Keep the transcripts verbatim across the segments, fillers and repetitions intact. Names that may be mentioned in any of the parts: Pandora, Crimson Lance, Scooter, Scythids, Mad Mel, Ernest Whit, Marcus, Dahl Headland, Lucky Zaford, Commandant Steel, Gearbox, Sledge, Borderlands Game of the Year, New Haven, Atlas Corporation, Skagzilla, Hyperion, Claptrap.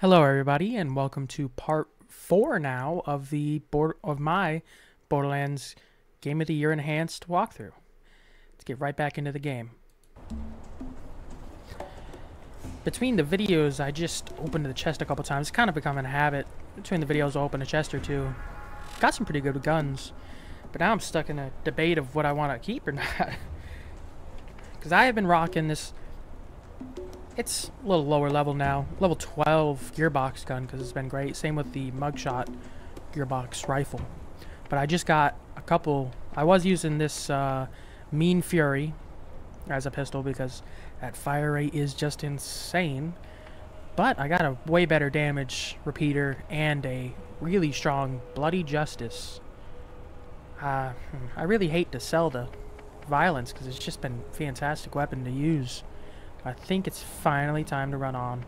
Hello everybody, and welcome to part four now of the board of my Borderlands Game of the Year enhanced walkthrough. Let's get right back into the game. Between the videos, I just opened the chest a couple times. It's kind of becoming a habit. Between the videos, I'll open a chest or two. Got some pretty good guns, but now I'm stuck in a debate of what I want to keep or not. Because I have been rocking this. It's a little lower level now. Level twelve Gearbox gun, because it's been great. Same with the Mugshot Gearbox rifle. But I just got a couple. I was using this uh, Mean Fury as a pistol because that fire rate is just insane. But I got a way better damage repeater and a really strong Bloody Justice. Uh, I really hate to sell the violence because it's just been a fantastic weapon to use. I think it's finally time to run on.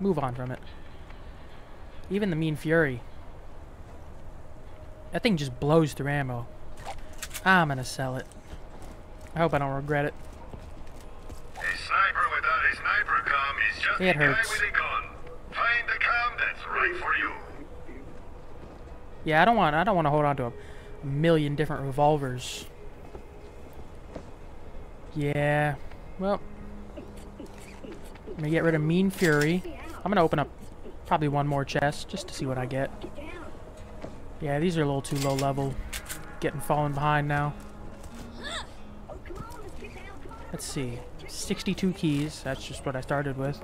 Move on from it. Even the Mean Fury. That thing just blows through ammo. I'm gonna sell it. I hope I don't regret it. A sniper without a sniper comm is just a guy with a gun. Find the comm that's right for you. Yeah, I don't want I don't want to hold on to a million different revolvers. Yeah. Well, I'm gonna get rid of Mean Fury. I'm gonna open up probably one more chest just to see what I get. Yeah, these are a little too low level. Getting fallen behind now. Let's see. sixty-two keys. That's just what I started with.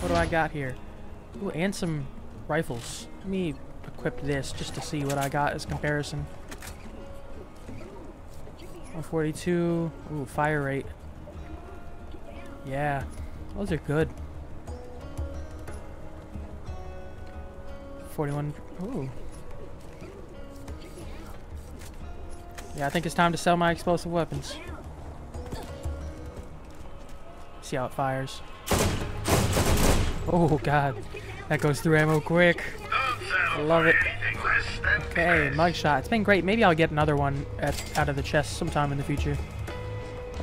What do I got here? Ooh, and some rifles. Let me equip this just to see what I got as comparison. one forty-two. Ooh, fire rate. Yeah, those are good. forty-one. Ooh. Yeah, I think it's time to sell my explosive weapons. See how it fires. Oh god, that goes through ammo quick. I love it. Okay, Mugshot. It's been great. Maybe I'll get another one at, out of the chest sometime in the future.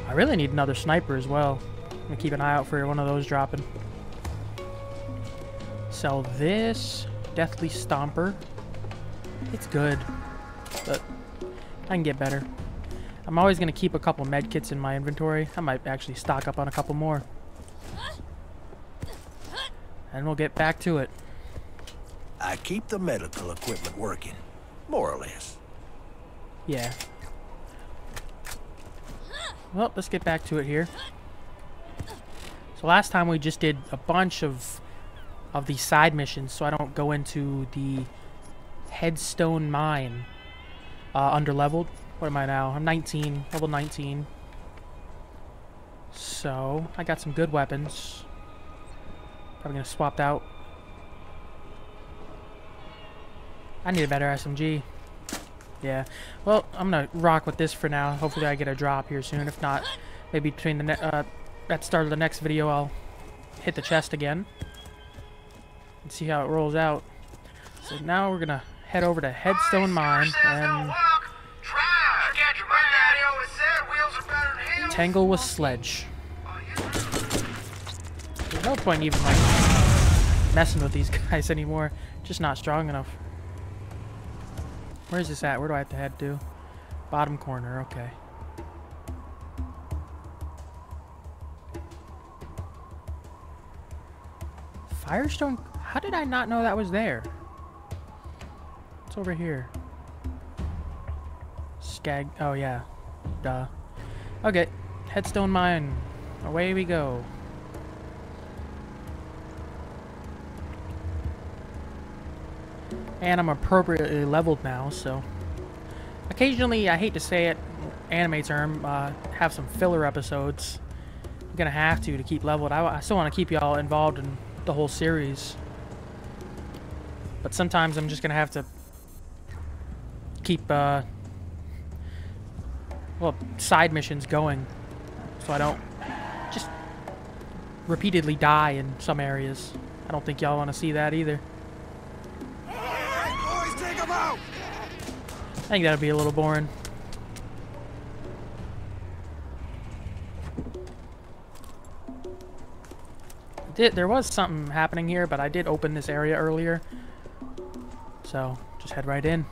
I really need another sniper as well. I'm going to keep an eye out for one of those dropping. Sell this. Deathly Stomper. It's good, but I can get better. I'm always going to keep a couple med kits in my inventory. I might actually stock up on a couple more. And we'll get back to it. I keep the medical equipment working, more or less. Yeah. Well, let's get back to it here. So last time we just did a bunch of of these side missions, so I don't go into the Headstone Mine. Uh, under-leveled. What am I now? I'm nineteen, level nineteen. So I got some good weapons. Probably gonna swap out. I need a better S M G. Yeah. Well, I'm gonna rock with this for now. Hopefully I get a drop here soon. If not, maybe between the ne uh, at the start of the next video, I'll hit the chest again and see how it rolls out. So now we're gonna head over to Headstone Mine and tangle with Sledge. There's no point even like messing with these guys anymore. Just not strong enough. Where is this at? Where do I have to head to? Bottom corner, okay. Firestone? How did I not know that was there? It's over here. Skag... Oh, yeah. Duh. Okay. Headstone Mine. Away we go. And I'm appropriately leveled now, so occasionally, I hate to say it, anime term, uh, have some filler episodes. I'm gonna have to to keep leveled. I, I still want to keep y'all involved in the whole series, but sometimes I'm just gonna have to keep uh, well side missions going, so I don't just repeatedly die in some areas. I don't think y'all want to see that either. I think that'd be a little boring. Did, there was something happening here, but I did open this area earlier. So, just head right in.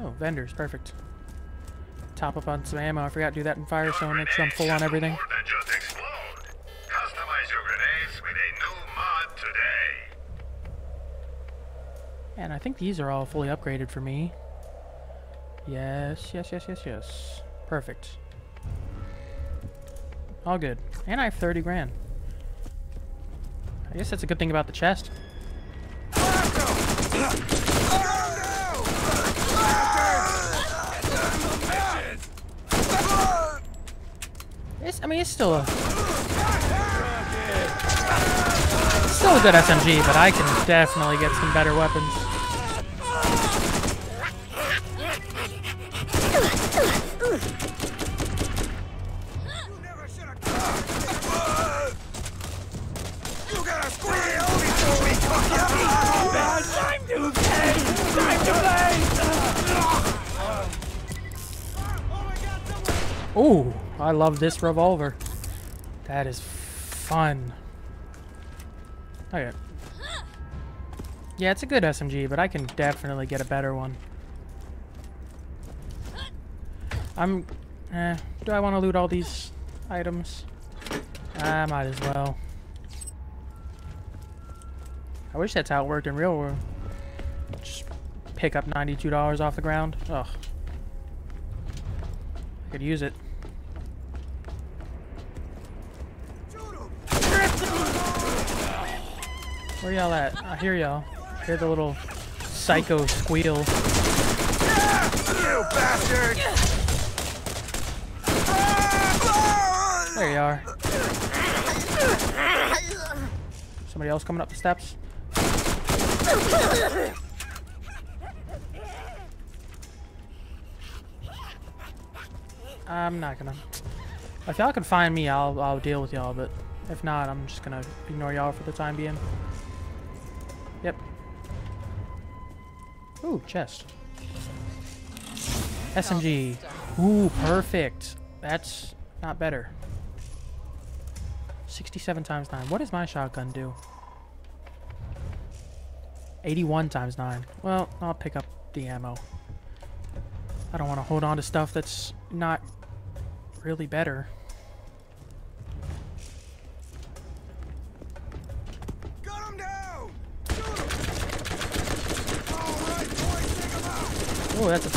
Oh, vendors, perfect. Top up on some ammo. I forgot to do that in fire, so make sure I'm full on everything. Customize your grenades with a new mod today. And I think these are all fully upgraded for me. Yes, yes, yes, yes, yes. Perfect. All good. And I have thirty grand. I guess that's a good thing about the chest. It's, I mean, it's still a... It's still a good S M G, but I can definitely get some better weapons. Ooh, I love this revolver. That is fun. Okay. Yeah, it's a good S M G, but I can definitely get a better one. I'm... Eh, do I want to loot all these items? I might as well. I wish that's how it worked in real world. Just pick up ninety-two dollars off the ground. Ugh. I could use it. Where y'all at? I hear y'all. Hear the little psycho squeal. You bastard! There you are. Somebody else coming up the steps. I'm not gonna. If y'all can find me, I'll I'll deal with y'all. But if not, I'm just gonna ignore y'all for the time being. Yep. Ooh, chest. S M G. Ooh, perfect. That's not better. sixty-seven times nine. What does my shotgun do? eighty-one times nine. Well, I'll pick up the ammo. I don't want to hold on to stuff that's not really better. Oh, that's a...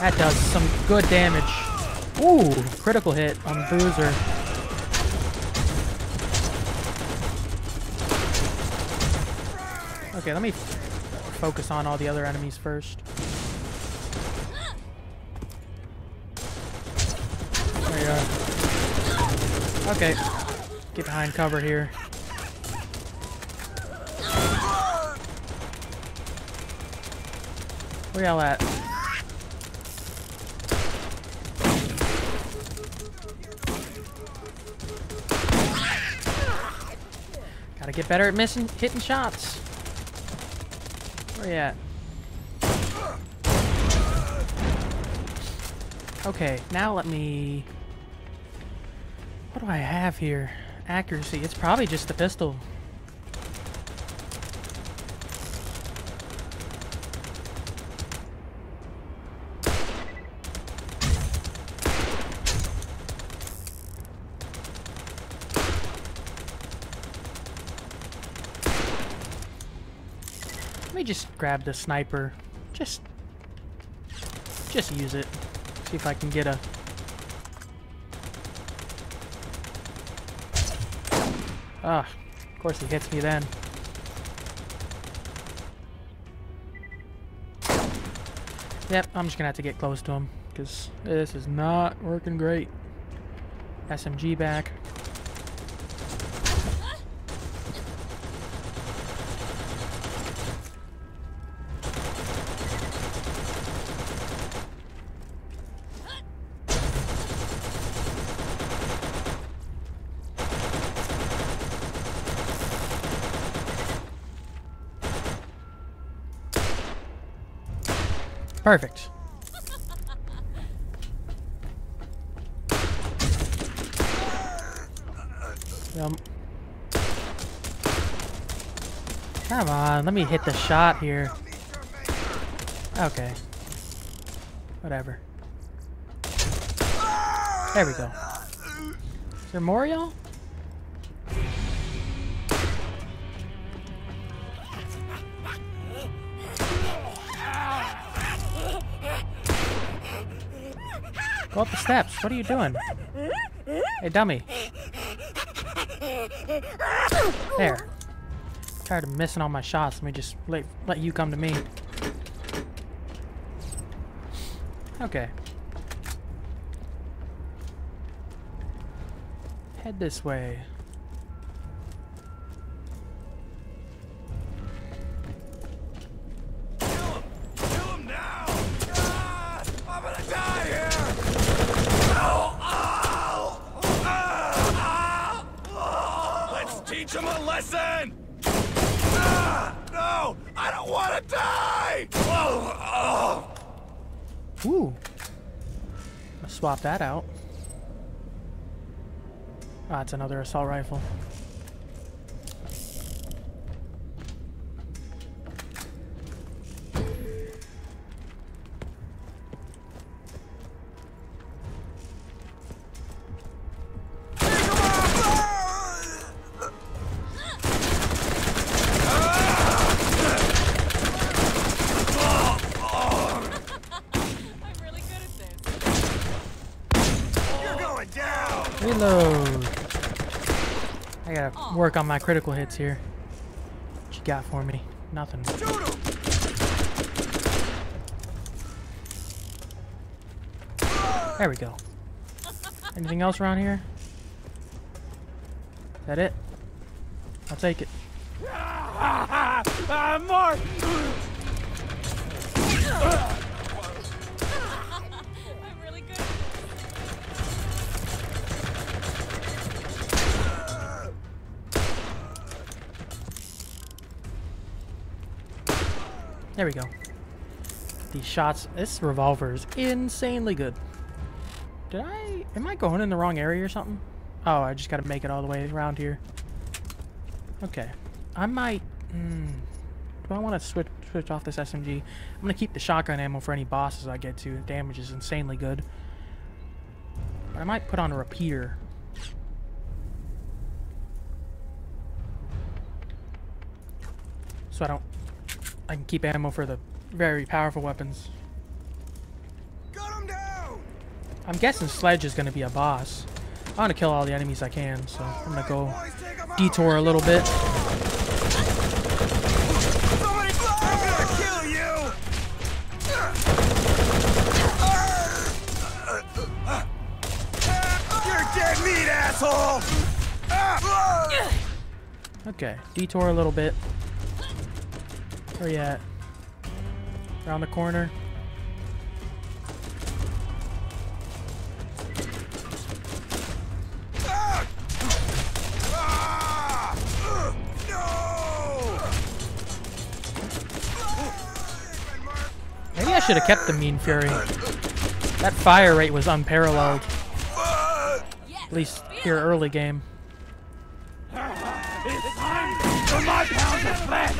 That does some good damage. Ooh, critical hit on Boozer. Okay, let me focus on all the other enemies first. Okay, get behind cover here. Where y'all at? Gotta get better at missing, hitting shots. Where you at? Okay, now let me... What do I have here? Accuracy. It's probably just the pistol. Let me just grab the sniper. Just, just use it. See if I can get a... Ah, of course he hits me then. Yep, I'm just gonna have to get close to him, because this is not working great. S M G back. Perfect. Um, come on, let me hit the shot here. Okay. Whatever. There we go. Is there more, y'all? Go up the steps. What are you doing? Hey, dummy. There. I'm tired of missing all my shots. Let me just let, let you come to me. Okay. Head this way. Kill him! Kill him now! Ah, I'm gonna die here! Ow! Ow! Ah! Ah! Let's teach him a lesson! Ah! No! I don't want to die! Oh! Oh! Ooh. Let's swap that out. Ah, it's another assault rifle. Work on my critical hits here. What you got for me? Nothing. There we go. Anything else around here? Is that it? I'll take it. More! There we go. These shots. This revolver is insanely good. Did I... Am I going in the wrong area or something? Oh, I just gotta make it all the way around here. Okay. I might... Mm, do I want to switch, switch off this S M G? I'm gonna keep the shotgun ammo for any bosses I get to. The damage is insanely good. But I might put on a repeater. So I don't... I can keep ammo for the very powerful weapons. Got him down! I'm guessing Sledge is going to be a boss. I want to kill all the enemies I can, so all I'm going to go right, boys, detour a little bit. Somebody blow! I'm going to kill you! You're dead meat, asshole! Okay, detour a little bit. Where you at? Around the corner. Ah! Ah! Uh, no! Maybe I should have kept the Mean Fury. That fire rate was unparalleled. At least here early game. It's time for my pound of flesh!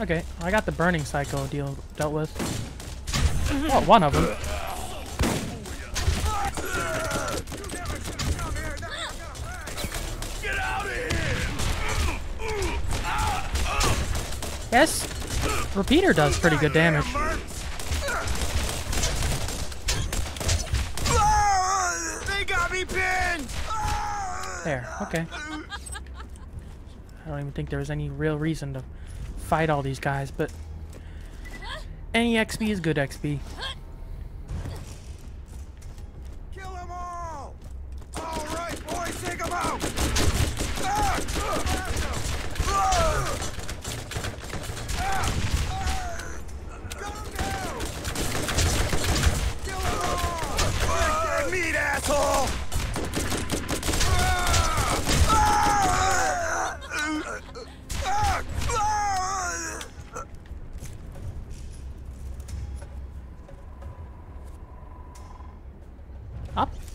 Okay, I got the burning psycho deal dealt with. Oh, one of them. Get out of here! Yes, repeater does pretty good damage. They got me pinned. There. Okay. I don't even think there was any real reason to fight all these guys, but any X P is good X P. Kill them all! All right, boys, take them out! Kill them all! Get meat, asshole!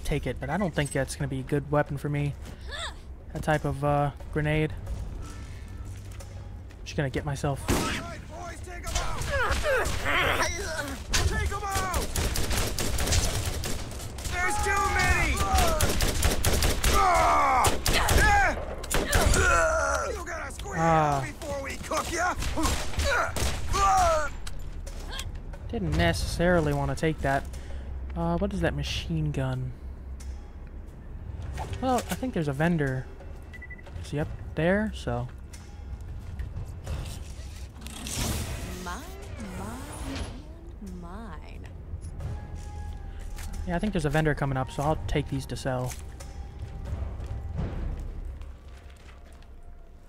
take it, but I don't think that's going to be a good weapon for me. That type of uh, grenade. I'm just going to get myself... Ah. Didn't necessarily want to take that. Uh, what is that machine gun? Well, I think there's a vendor. See up there, so. Mine, mine, mine. Yeah, I think there's a vendor coming up, so I'll take these to sell.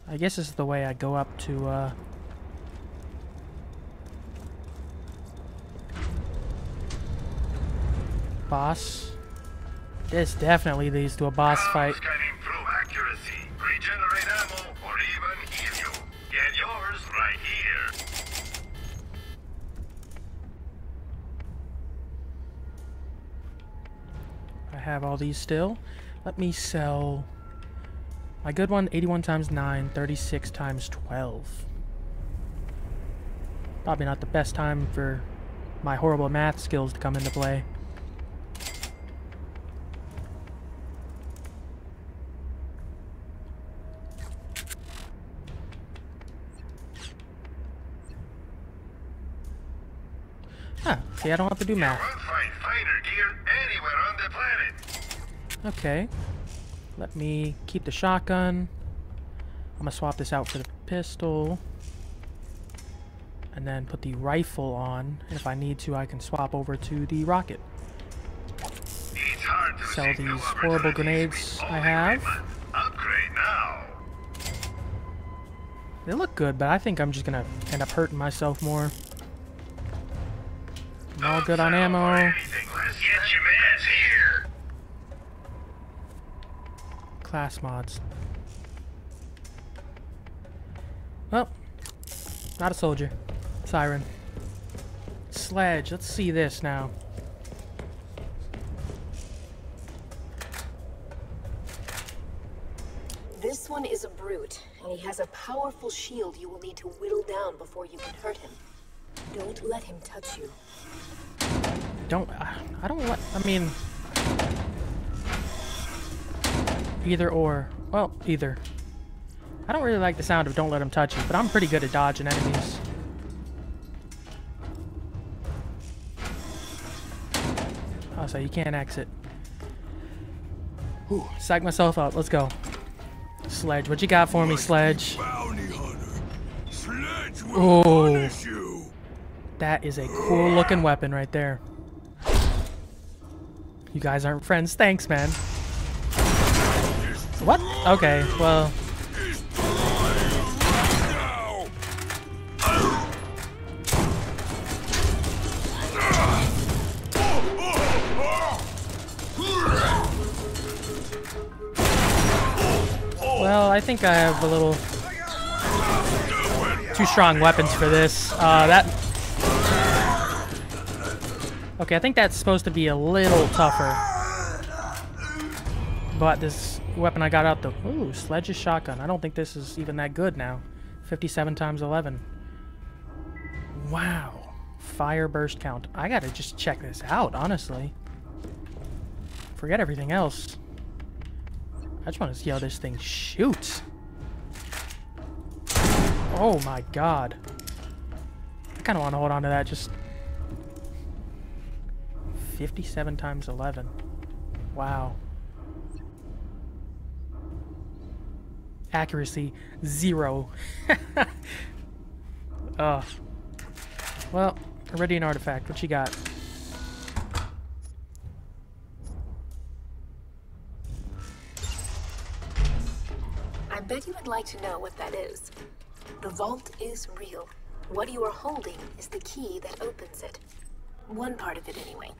I guess this is the way I go up to, uh... boss. This definitely leads to a boss fight. Rounds can improve accuracy, regenerate ammo, or even heal you. Get yours right here. I have all these still. Let me sell... my good one, eighty-one times nine, thirty-six times twelve. Probably not the best time for my horrible math skills to come into play. Huh, see, I don't have to do math. You won't find finer gear anywhere on the planet. Okay. Let me keep the shotgun. I'm gonna swap this out for the pistol. And then put the rifle on. If I need to, I can swap over to the rocket. Sell these horrible grenades I have. Upgrade now. They look good, but I think I'm just gonna end up hurting myself more. I'm all good on ammo. Class mods. Well, not a soldier. Siren. Sledge. Let's see this now. This one is a brute, and he has a powerful shield you will need to whittle down before you can hurt him. Don't let him touch you. Don't... I don't let... I mean... Either or. Well, either. I don't really like the sound of don't let him touch you, but I'm pretty good at dodging enemies. Oh, so you can't exit. Ooh, psych myself up. Let's go. Sledge, what you got for me, Sledge? Oh. That is a cool looking weapon right there. You guys aren't friends. Thanks, man. What? Okay, well... Well, I think I have a little... too strong weapons for this. Uh, that... Okay, I think that's supposed to be a little tougher. But this... weapon I got out the... Ooh, Sledge's shotgun. I don't think this is even that good now. fifty-seven times eleven. Wow. Fire burst count. I gotta just check this out, honestly. Forget everything else. I just want to see how this thing shoots. Oh my god. I kind of want to hold on to that, just... fifty-seven times eleven. Wow. Accuracy zero. uh, well, already an artifact. What you got? I bet you would like to know what that is. The vault is real. What you are holding is the key that opens it. One part of it, anyway.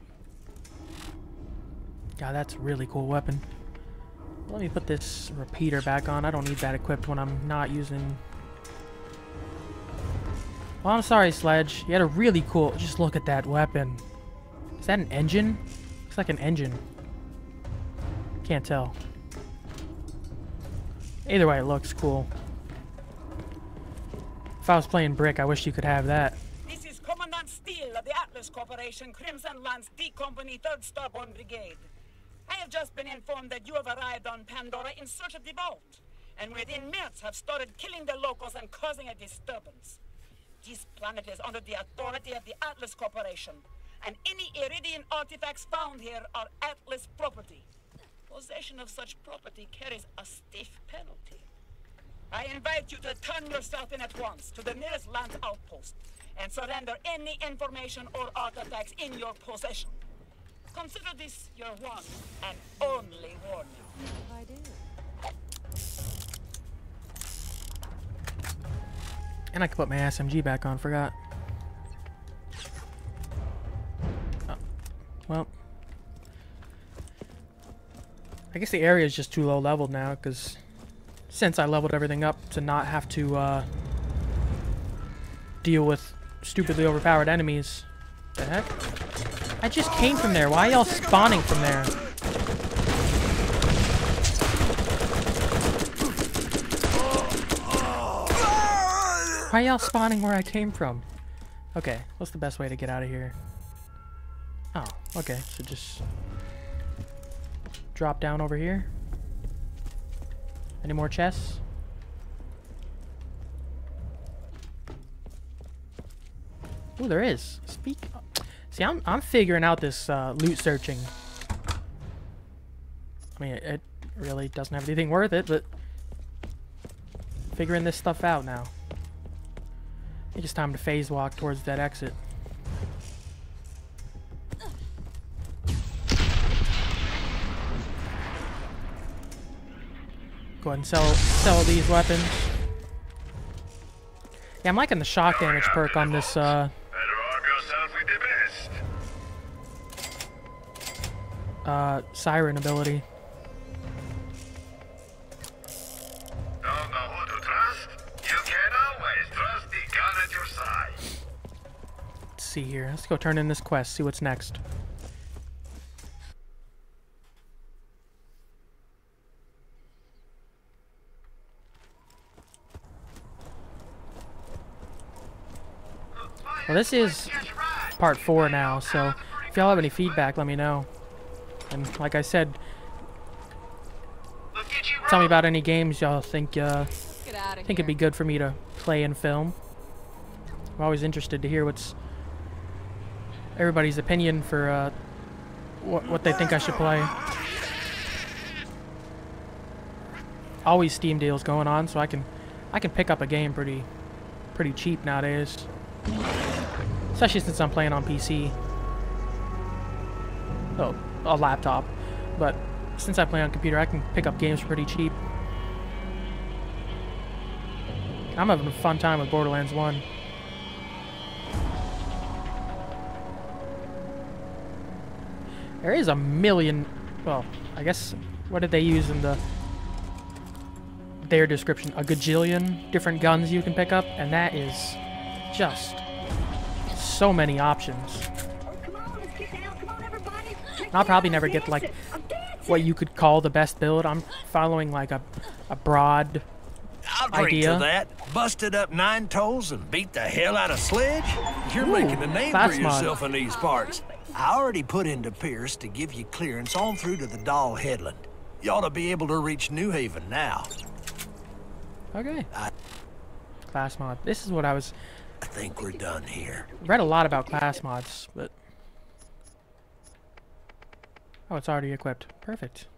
God, that's a really cool weapon. Let me put this repeater back on. I don't need that equipped when I'm not using... Well, I'm sorry, Sledge. You had a really cool... Just look at that weapon. Is that an engine? Looks like an engine. Can't tell. Either way, it looks cool. If I was playing Brick, I wish you could have that. This is Commandant Steel of the Atlas Corporation, Crimson Lance, D Company, third Starborn Brigade. I have just been informed that you have arrived on Pandora in search of the vault, and within minutes have started killing the locals and causing a disturbance. This planet is under the authority of the Atlas Corporation, and any Iridian artifacts found here are Atlas property. Possession of such property carries a stiff penalty. I invite you to turn yourself in at once to the nearest land outpost and surrender any information or artifacts in your possession. Consider this your one and only warning. I do. And I can put my S M G back on, forgot. Oh. Well. I guess the area is just too low leveled now, because since I leveled everything up to not have to uh, deal with stupidly overpowered enemies. The heck? I just came from there. Why are y'all spawning from there? Why are y'all spawning where I came from? Okay, what's the best way to get out of here? Oh, okay. So just drop down over here. Any more chests? Ooh, there is. Speak up. See, I'm, I'm figuring out this uh, loot searching. I mean, it, it really doesn't have anything worth it, but figuring this stuff out now. I think it's time to phase walk towards that exit. Go ahead and sell, sell these weapons. Yeah, I'm liking the shock damage perk on this... Uh, Uh, siren ability. Don't know who to trust? You can always trust the gun at your side. Let's see here. Let's go turn in this quest, see what's next. Well, this is part four now, so if y'all have any feedback, let me know. And like I said, tell me about any games y'all think uh, think it'd be good for me to play and film. I'm always interested to hear what's everybody's opinion for uh, what what they think I should play. Always Steam deals going on, so I can I can pick up a game pretty pretty cheap nowadays, especially since I'm playing on P C. Oh. A laptop, but since I play on computer, I can pick up games pretty cheap. I'm having a fun time with Borderlands one. There is a million, well, I guess, what did they use in the their description? A gajillion different guns you can pick up, and that is just so many options. I'll probably never get like what you could call the best build. I'm following like a, a broad I'll idea. I'll drink to that. Busted up nine toes and beat the hell out of Sledge. You're Ooh, making a name for yourself mod. in these parts. I already put into Pierce to give you clearance on through to the Dahl Headland. You ought to be able to reach New Haven now. Okay. I class mod. This is what I was... I think we're done here. Read a lot about class mods, but... Oh, it's already equipped. Perfect.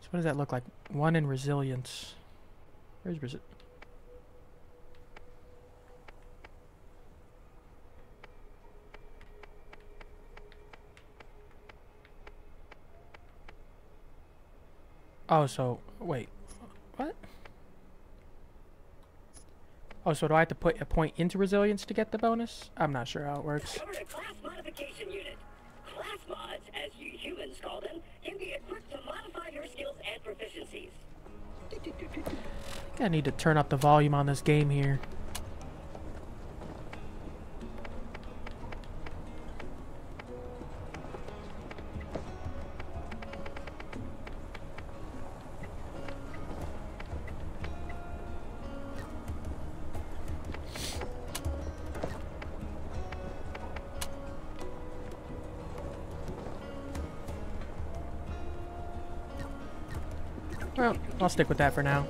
So what does that look like? One in resilience. Where's Resil... Oh, so... Wait. What? Oh, so do I have to put a point into resilience to get the bonus? I'm not sure how it works. Class mods, as you humans call them, can be equipped to modify your skills and proficiencies. I think I need to turn up the volume on this game here. Well, I'll stick with that for now.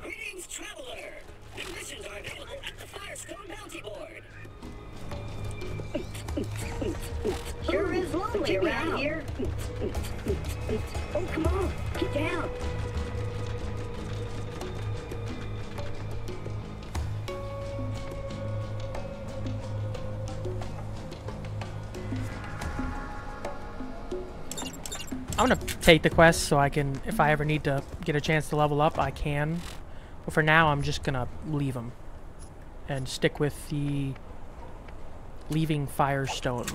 Greetings, traveler. Admissions are available at the Firestone Bounty Board. Sure is lonely around here. Oh, come on, get down. I'm gonna take the quest so I can, if I ever need to get a chance to level up, I can. But for now, I'm just gonna leave them and stick with the leaving Firestone.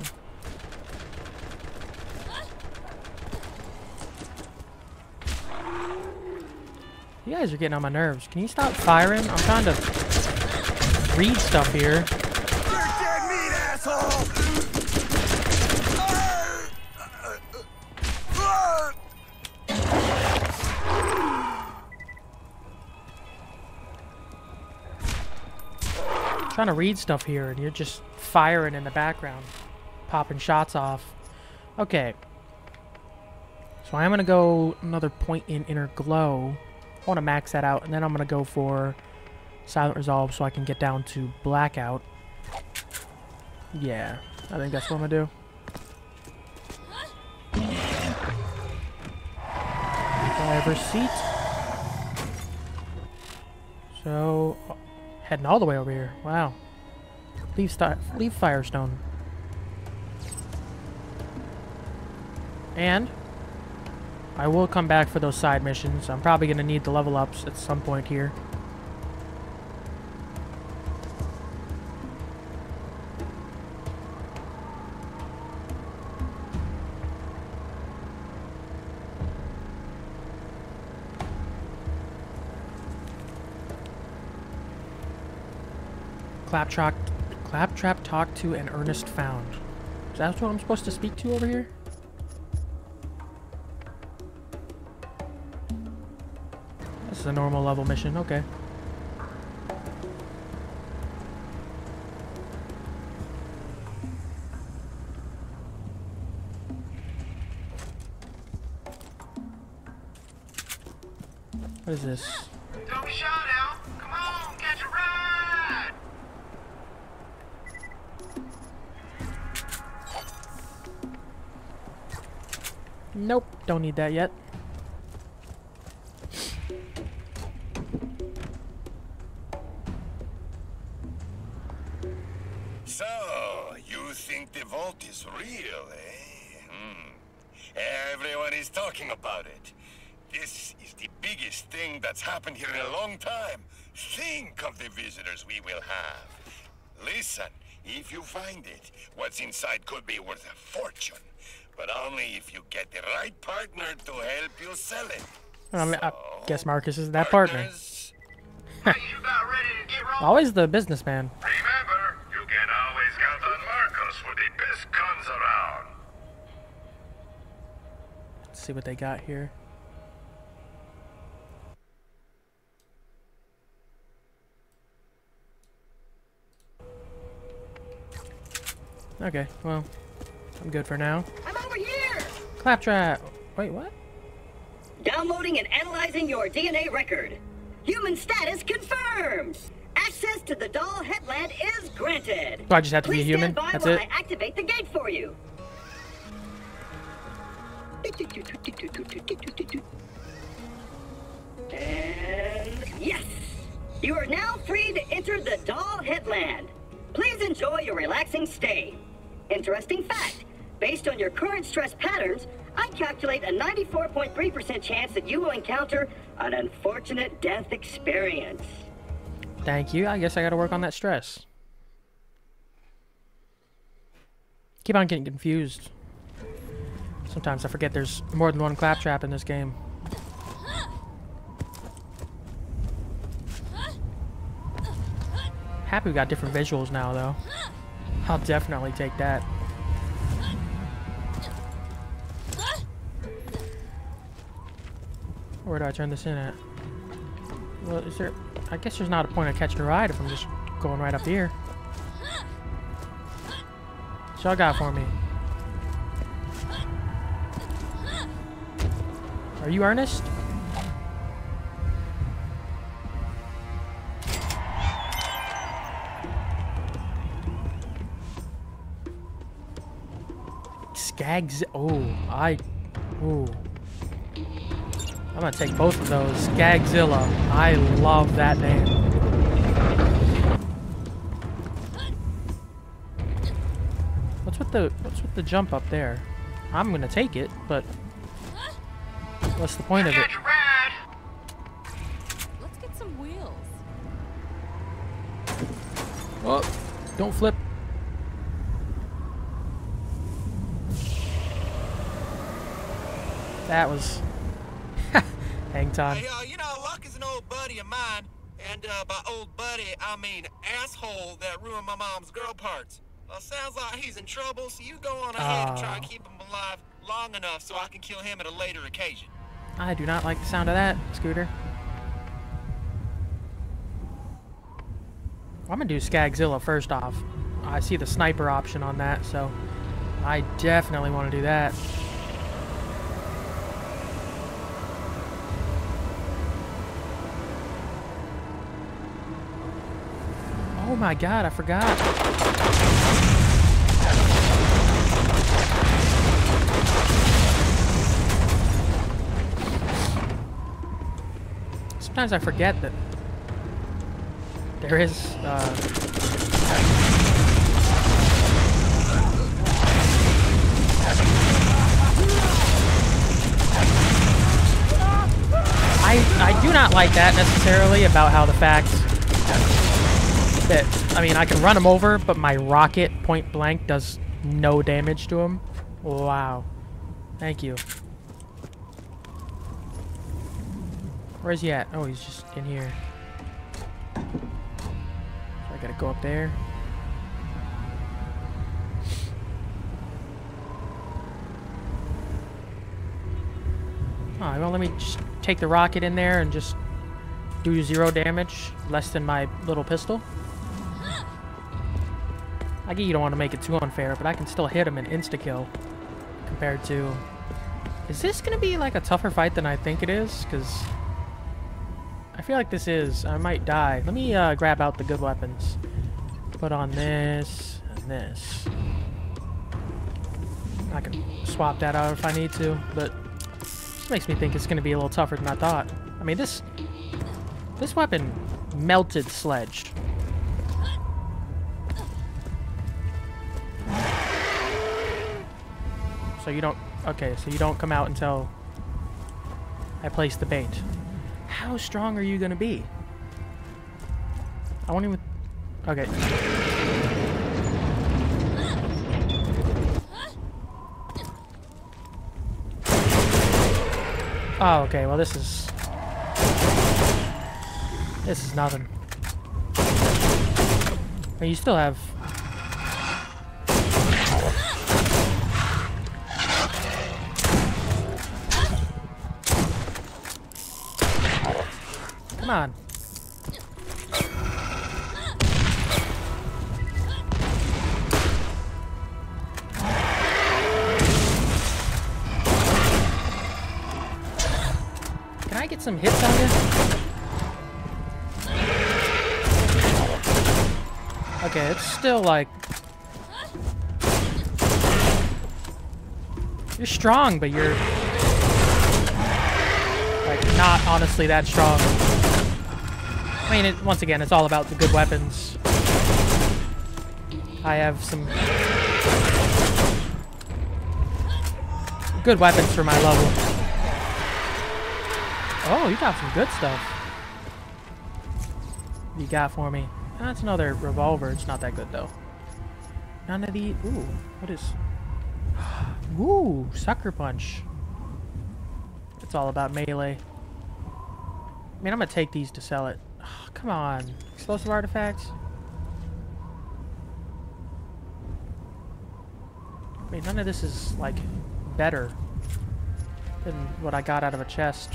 You guys are getting on my nerves. Can you stop firing? I'm trying to read stuff here. You're dead meat, asshole! Trying to read stuff here and you're just firing in the background, popping shots off. Okay, so I'm gonna go another point in Inner Glow. I want to max that out and then I'm gonna go for Silent Resolve so I can get down to Blackout. Yeah, I think that's what I'm gonna do. Driver's seat. So heading all the way over here. Wow. Leave, star leave Firestone. And I will come back for those side missions. I'm probably going to need the level ups at some point here. Claptrap, Claptrap talked to and Ernest found. Is that what I'm supposed to speak to over here? This is a normal level mission, okay. What is this? Don't shout out! Come on, catch a ride! Nope, don't need that yet. So, you think the vault is real, eh? Hmm. Everyone is talking about it. This is the biggest thing that's happened here in a long time. Think of the visitors we will have. Listen, if you find it, what's inside could be worth a fortune. But only if you get the right partner to help you sell it. Um, so, I guess Marcus is that partners, partner. You about ready to get rolling? Always the businessman. Remember, you can always count on Marcus for the best guns around. Let's see what they got here. Okay, well, I'm good for now. I'm over here! Claptrap! Wait, what? Downloading and analyzing your D N A record. Human status confirmed! Access to the Dahl Headland is granted! So I just have to Please be a human? That's it? I activate the gate for you. And yes! You are now free to enter the Dahl Headland. Please enjoy your relaxing stay. Interesting fact. Based on your current stress patterns, I calculate a ninety-four point three percent chance that you will encounter an unfortunate death experience. Thank you. I guess I gotta work on that stress. Keep on getting confused. Sometimes I forget there's more than one Claptrap in this game. Happy we got different visuals now, though. I'll definitely take that. Where do I turn this in at? Well, is there... I guess there's not a point of catching a ride if I'm just going right up here. What y'all got for me? Are you Ernest? Skagz... Oh, I... Ooh. I'm gonna take both of those. Skagzilla. I love that name. What's with the... What's with the jump up there? I'm gonna take it, but... What's the point of it? Let's get some wheels. Oh, don't flip. That was hang time. Hey, uh, you know, Luck is an old buddy of mine, and uh, by old buddy, I mean asshole that ruined my mom's girl parts. Well, sounds like he's in trouble, so you go on ahead uh, and try and keep him alive long enough so I can kill him at a later occasion. I do not like the sound of that, Scooter. I'm gonna do Skagzilla first off. I see the sniper option on that, so I definitely want to do that. Oh my god, I forgot. Sometimes I forget that there is, uh... I, I do not like that necessarily about how the facts... That, I mean, I can run him over, but my rocket point blank does no damage to him. Wow. Thank you. Where's he at? Oh, he's just in here. So I gotta go up there. Oh, well, let me just take the rocket in there and just do zero damage, less than my little pistol. I get you don't want to make it too unfair, but I can still hit him and insta-kill compared to... Is this going to be like a tougher fight than I think it is? Because I feel like this is. I might die. Let me uh, grab out the good weapons. Put on this and this. I can swap that out if I need to, but this makes me think it's going to be a little tougher than I thought. I mean, this, this weapon melted Sledge. So you don't... Okay, so you don't come out until I place the bait. How strong are you gonna be? I won't even... Okay. Oh, okay, well this is... This is nothing. But you still have... Come on. Can I get some hits on this? Okay, it's still like... You're strong, but you're... Like, not honestly that strong. I mean, it, once again, it's all about the good weapons. I have some good weapons for my level. Oh, you got some good stuff. You got for me. That's another revolver. It's not that good, though. None of the... Ooh, what is... Ooh, sucker punch. It's all about melee. I mean, I'm gonna take these to sell it. Oh, come on. Explosive artifacts? I mean, none of this is, like, better than what I got out of a chest.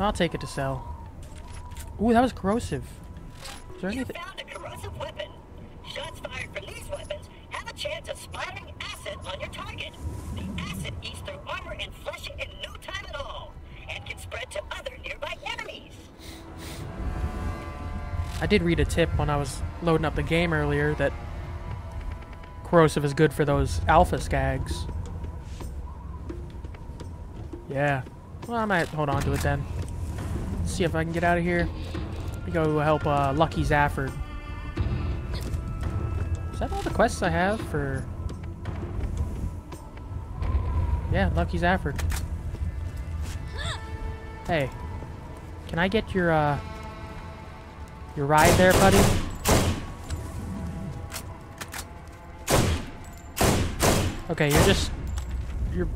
I'll take it to sell. Ooh, that was corrosive. Is there anything? You found a corrosive weapon. Shots fired from these weapons have a chance of splattering acid assets on your target. The acid eats their armor and flesh in no time at all, and can spread to other nearby enemies. I did read a tip when I was loading up the game earlier that corrosive is good for those alpha skags. Yeah. Well, I might hold on to it then. See if I can get out of here. We go help uh, Lucky Zaford. Is that all the quests I have for... Yeah, Lucky Zaford. Hey. Can I get your, uh... your ride there, buddy? Okay, you're just... You're...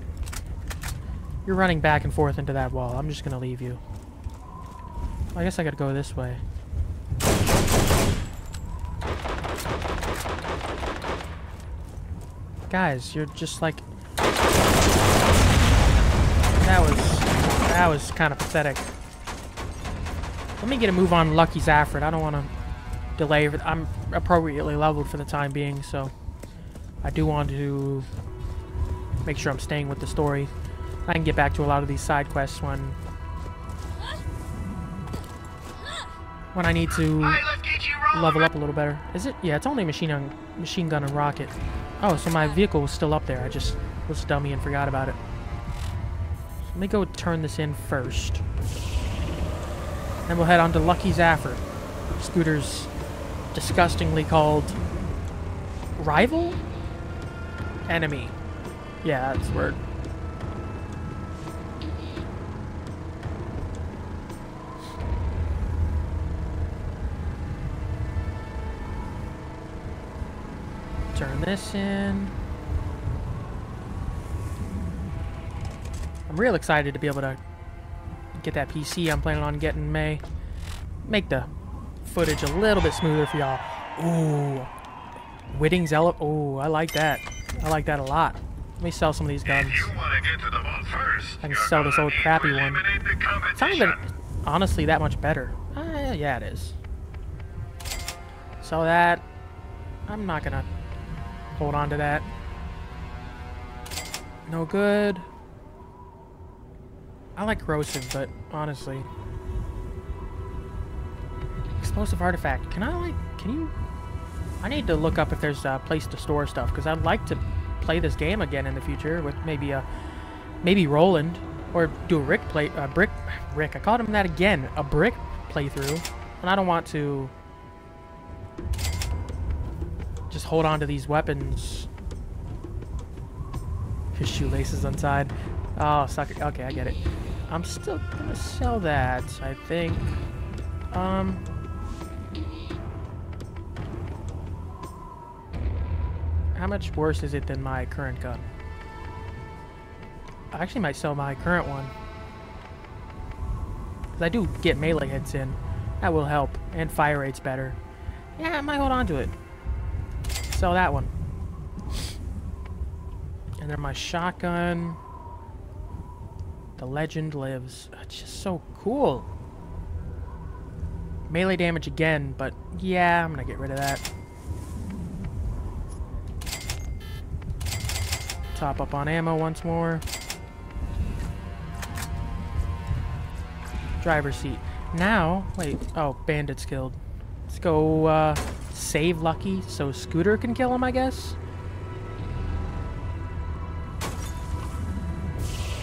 You're running back and forth into that wall. I'm just gonna leave you. I guess I gotta go this way. Guys, you're just like... That was... That was kind of pathetic. Let me get a move on Lucky Zaford. I don't want to delay. I'm appropriately leveled for the time being, so... I do want to make sure I'm staying with the story. I can get back to a lot of these side quests when... When I need to level up a little better. Is it? Yeah, it's only machine gun, machine gun and rocket. Oh, so my vehicle was still up there. I just was dummy and forgot about it. So let me go turn this in first. Then we'll head on to Lucky Zaford. Scooter's disgustingly called... Rival? Enemy. Yeah, that's the word. Turn this in. I'm real excited to be able to get that P C I'm planning on getting in May. Make the footage a little bit smoother for y'all. Ooh. Whitting's ele- Ooh, I like that. I like that a lot. Let me sell some of these guns. You wanna get to them all first, I can sell this old crappy one. It's not even, honestly, that much better. Uh, yeah, it is. So that... I'm not gonna... Hold on to that. No good. I like corrosive, but honestly. Explosive artifact. Can I like, can you? I need to look up if there's a place to store stuff, because I'd like to play this game again in the future with maybe a, maybe Roland, or do a Rick play, a brick, Rick, I called him that again, a brick playthrough, and I don't want to just hold on to these weapons. His shoelaces untied. Oh, suck it. Okay, I get it. I'm still gonna sell that, I think. Um. How much worse is it than my current gun? I actually might sell my current one. Because I do get melee hits in. That will help. And fire rate's better. Yeah, I might hold on to it. Sell that one. And then my shotgun. The legend lives. It's just so cool. Melee damage again, but yeah, I'm gonna get rid of that. Top up on ammo once more. Driver's seat. Now, wait. Oh, bandit's killed. Let's go, uh... save Lucky so Scooter can kill him, I guess?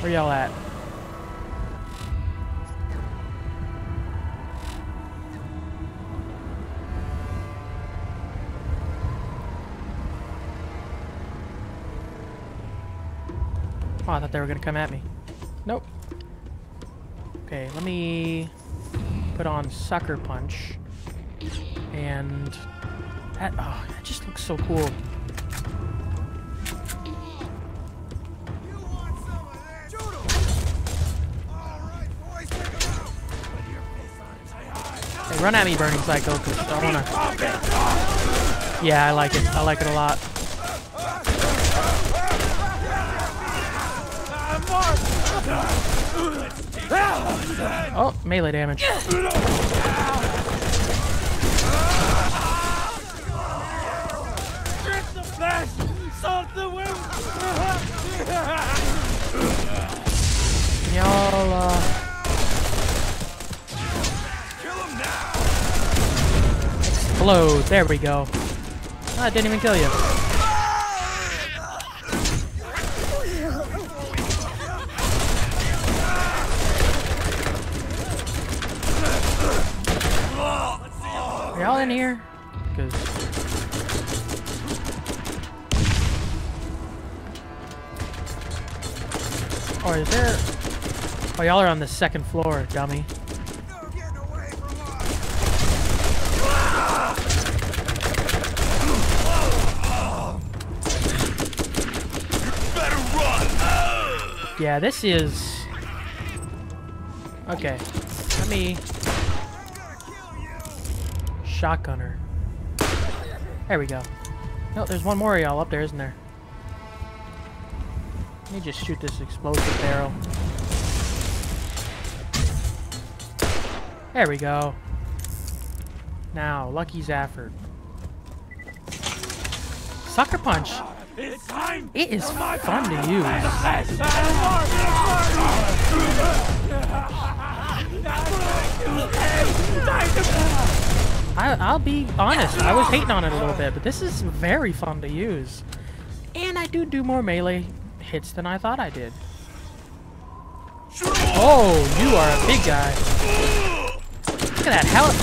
Where y'all at? Oh, I thought they were gonna come at me. Nope. Okay, let me put on Sucker Punch. And... That, oh, that just looks so cool. You want some of that? Shoot him! Alright, boys, take him out! Put your face on it, say hi! Hey, run at me, Burning Psycho, because I wanna... Yeah, I like it. I like it a lot. Oh, melee damage. Blast! Salt the wind! Y'all, uh... explode. There we go. Oh, I didn't even kill you. Are y'all in here? Cause... or is there... oh, y'all are on the second floor, dummy. Yeah, this is... okay, let me... shotgun her. There we go. No, there's one more of y'all up there, isn't there? Let me just shoot this explosive barrel. There we go. Now, Lucky Zaford. Sucker Punch! It's time it is fun to use. I, I'll be honest, I was hating on it a little bit, but this is very fun to use. And I do do more melee hits than I thought I did. Oh, you are a big guy. Look at that health.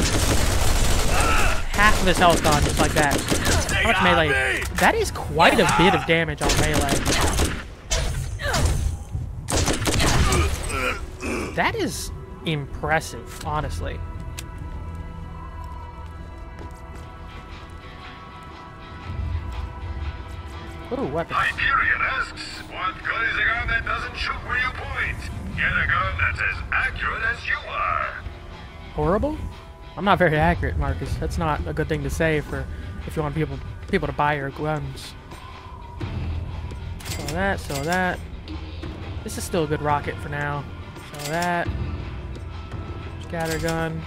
Half of his health gone just like that. How much melee? That is quite a bit of damage on melee. That is impressive, honestly. Ooh, weapon. Hyperion asks, what good is a gun that doesn't shoot where you point? Get a gun that's as accurate as you are. Horrible? I'm not very accurate, Marcus. That's not a good thing to say for... if you want people people to buy your guns. So that, so that. This is still a good rocket for now. So that. Scatter gun.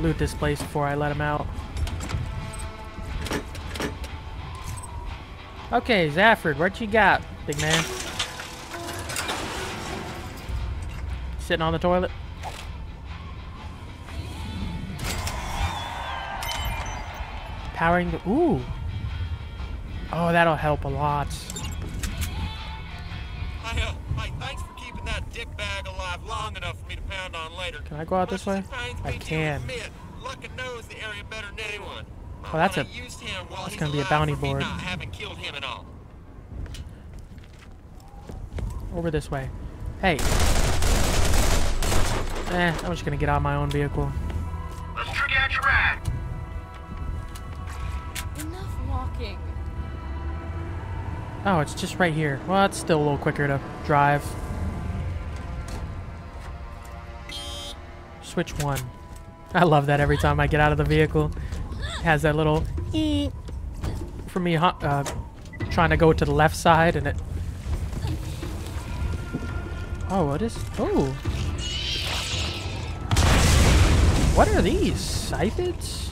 Loot this place before I let him out. Okay, Zaford, what you got, big man? Sitting on the toilet. Powering the... ooh. Oh, that'll help a lot. Hi, uh, hi, thanks for keeping that dick bag alive long enough for me to pound on later. Can I go out this way? I can. Lucky knows the area better than anyone. Oh, that's a... that's gonna be a bounty board. Over this way. Hey. Eh, I'm just gonna get out of my own vehicle. Let's trick out your rat. Enough walking. Oh, it's just right here. Well, it's still a little quicker to drive. Switch one. I love that every time I get out of the vehicle. It has that little ee for me uh, trying to go to the left side, and it... oh, what is... oh. What are these? Scythids?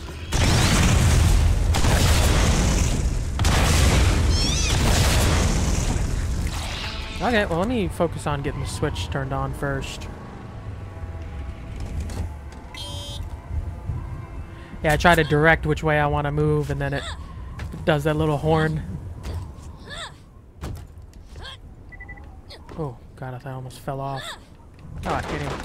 Okay, well let me focus on getting the switch turned on first. Yeah, I try to direct which way I want to move and then it does that little horn. Oh, God, I thought I almost fell off. Oh, I can't even...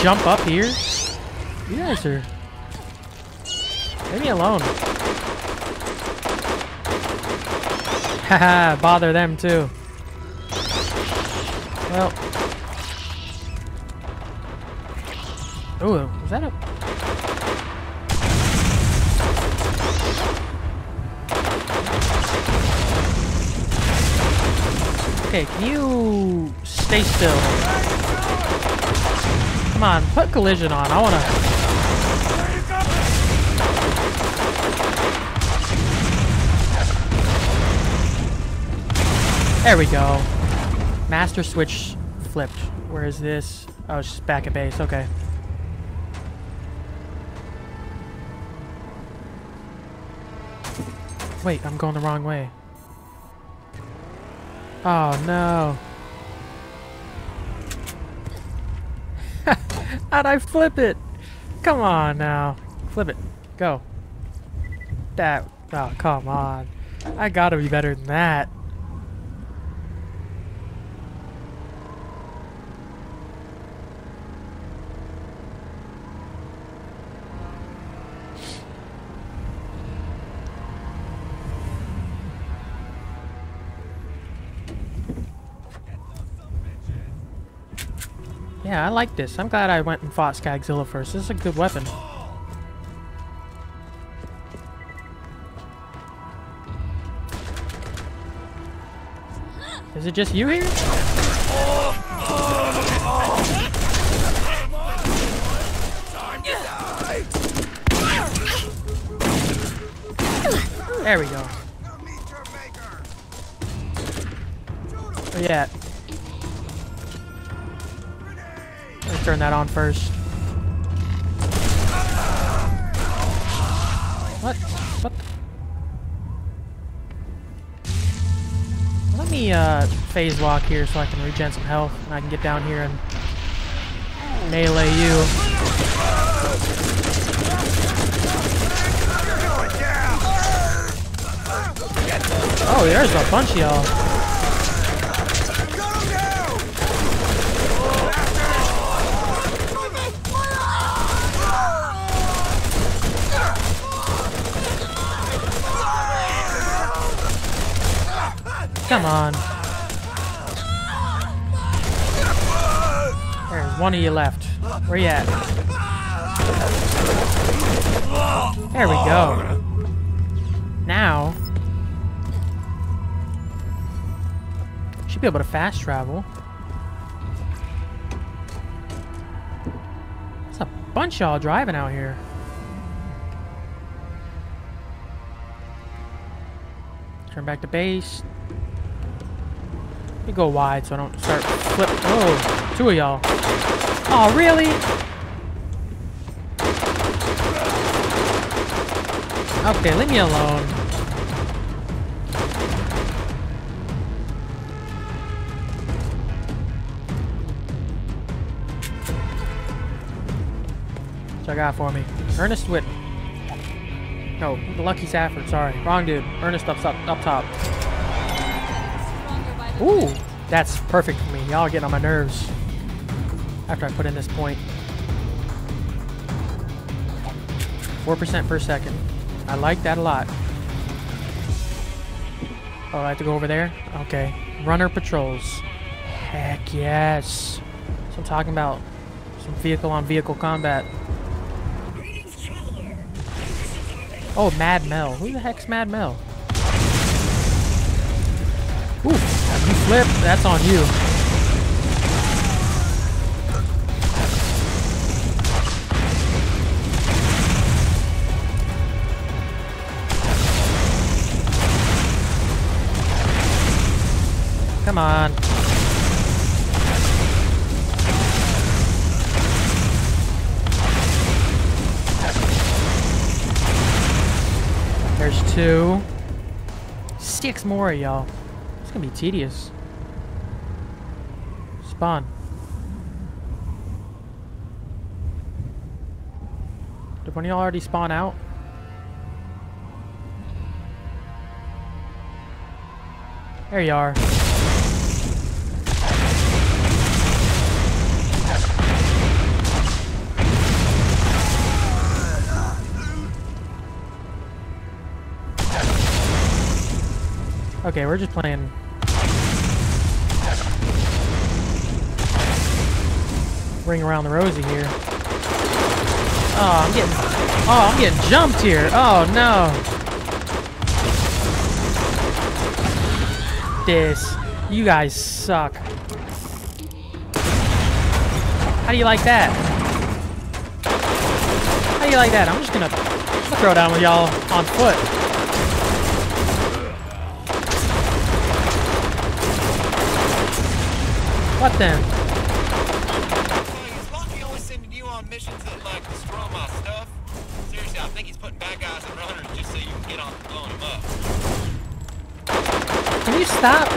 jump up here? You guys are... leave me alone. Haha, bother them too. Well. Ooh, is that a... okay, can you stay still? Come on, put collision on. I wanna... There we go. Master switch flipped. Where is this? Oh, it's just back at base. Okay. Wait, I'm going the wrong way. Oh, no. How'd I flip it? Come on now. Flip it. Go. That. Oh, come on. I gotta be better than that. Yeah, I like this. I'm glad I went and fought Skagzilla first. This is a good weapon. Is it just you here? There we go. Oh, yeah. Turn that on first. What? What? Let me uh, phase walk here so I can regen some health and I can get down here and melee you. Oh, there's a bunch of y'all. Come on. There's one of you left. Where you at? There we go. Now, should be able to fast travel. There's a bunch of y'all driving out here. Turn back to base. Let me go wide so I don't start flipping. Oh, two of y'all. Oh, really? Okay, leave me alone. What y'all got for me? Ernest Whit. No, Lucky Zaford. Sorry, wrong dude. Ernest up up up top. Ooh, that's perfect for me. Y'all getting on my nerves after I put in this point. four percent per second. I like that a lot. Oh, I have to go over there? Okay. Runner patrols. Heck yes. So I'm talking about some vehicle-on-vehicle combat. Oh, Mad Mel. Who the heck's Mad Mel? Ooh. You flip, that's on you. Come on. There's two. Six more, y'all. It's gonna be tedious. Spawn. Did one of y'all already spawn out? There you are. Okay, we're just playing. Ring around the rosy here. Oh, I'm getting, oh, I'm getting jumped here. Oh no. This, you guys suck. How do you like that? How do you like that? I'm just gonna throw down with y'all on foot. What then? Is Lucky always sending you on missions that like destroy my stuff? Seriously, I think he's putting bad guys in runners just so you can get on blowing them up. Can you stop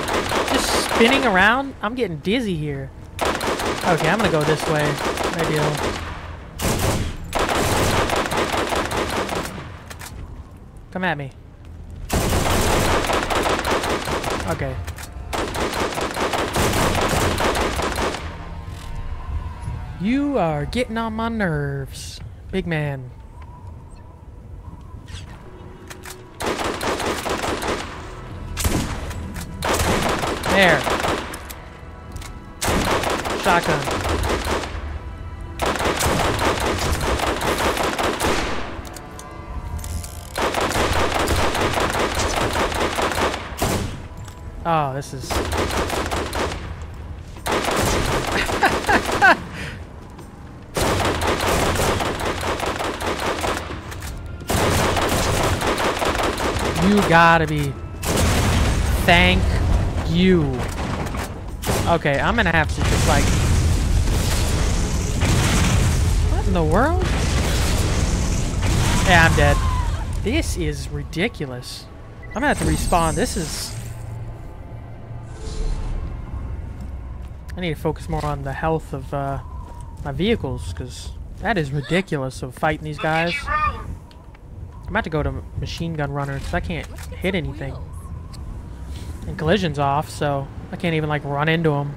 just spinning around? I'm getting dizzy here. Okay, I'm gonna go this way. Ideal. Come at me. Okay. You are getting on my nerves, big man. There. Shotgun. Oh, this is... You gotta be... Thank you. Okay, I'm gonna have to just like... What in the world? Yeah, I'm dead. This is ridiculous. I'm gonna have to respawn. This is... I need to focus more on the health of uh, my vehicles, because that is ridiculous of fighting these guys. I'm about to go to machine gun runner, because I can't hit anything. And collision's off, so I can't even, like, run into them.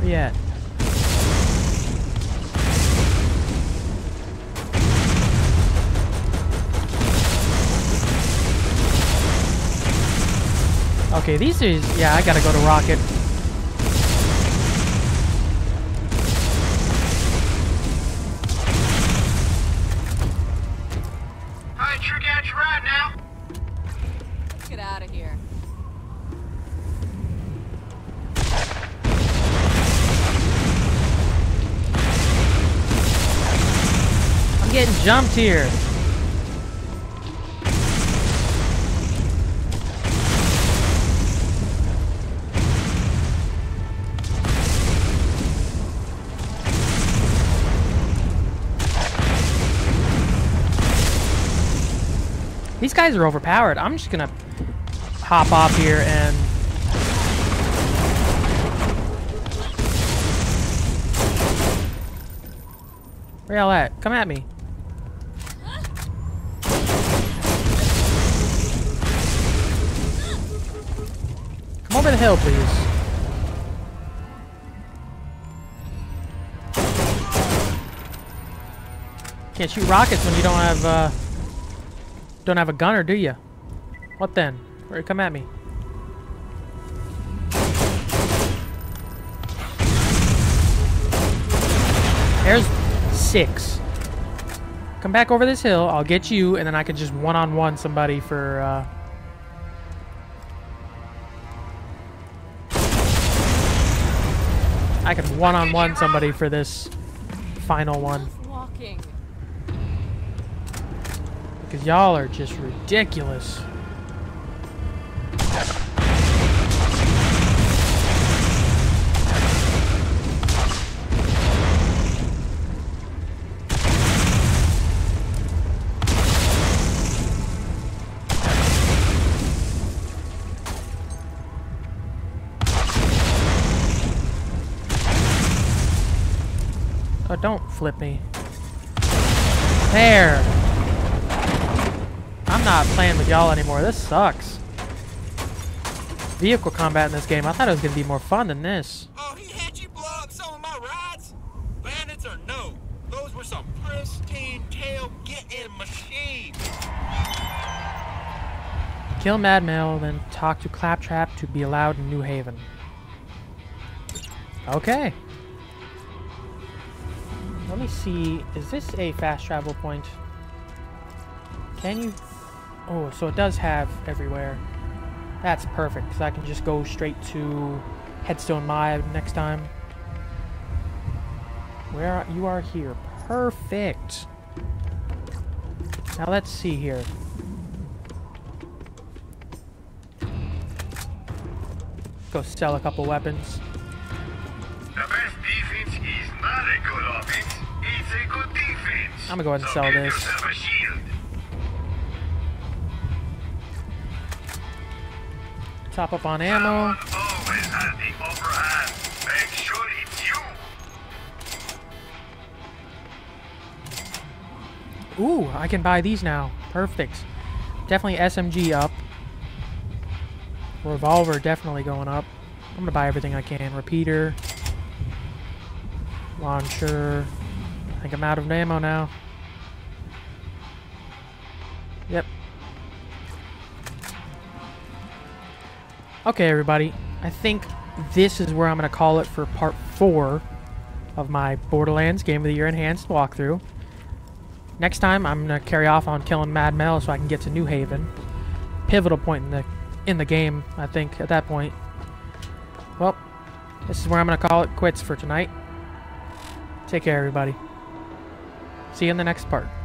Where you at? Okay, these is yeah. I gotta go to rocket. Hi, true gadget right now. Let's get out of here. I'm getting jumped here. These guys are overpowered. I'm just gonna hop off here and... Where y'all at? Come at me. Come over the hill, please. Can't shoot rockets when you don't have, uh... Don't have a gunner, do you? What then? Where you come at me? There's six. Come back over this hill. I'll get you, and then I can just one-on-one somebody for. Uh... I can one-on-one somebody for this final one. Because y'all are just ridiculous. Oh, don't flip me. There. I'm not playing with y'all anymore. This sucks. Vehicle combat in this game. I thought it was going to be more fun than this. Oh, he had you blow up some of my rides? Bandits or no? Those were some pristine tail-getting machines. Kill Mad Mel, then talk to Claptrap to be allowed in New Haven. Okay. Let me see. Is this a fast travel point? Can you... Oh, so it does have everywhere. That's perfect, because I can just go straight to Headstone Maya next time. Where are, you are here. Perfect. Now let's see here. Go sell a couple weapons. The best defense is not a good offense, it's a good defense. I'm gonna go ahead and so sell this. A shield. Top up on ammo. Always has the overhand. Make sure it's you. Ooh, I can buy these now. Perfect. Definitely S M G up. Revolver definitely going up. I'm gonna buy everything I can. Repeater. Launcher. I think I'm out of ammo now. Yep. Okay, everybody. I think this is where I'm gonna call it for part four of my Borderlands Game of the Year Enhanced walkthrough. Next time, I'm gonna carry off on killing Mad Mel so I can get to New Haven. Pivotal point in the in the game, I think, at that point. Well, this is where I'm going to call it quits for tonight. Take care, everybody. See you in the next part.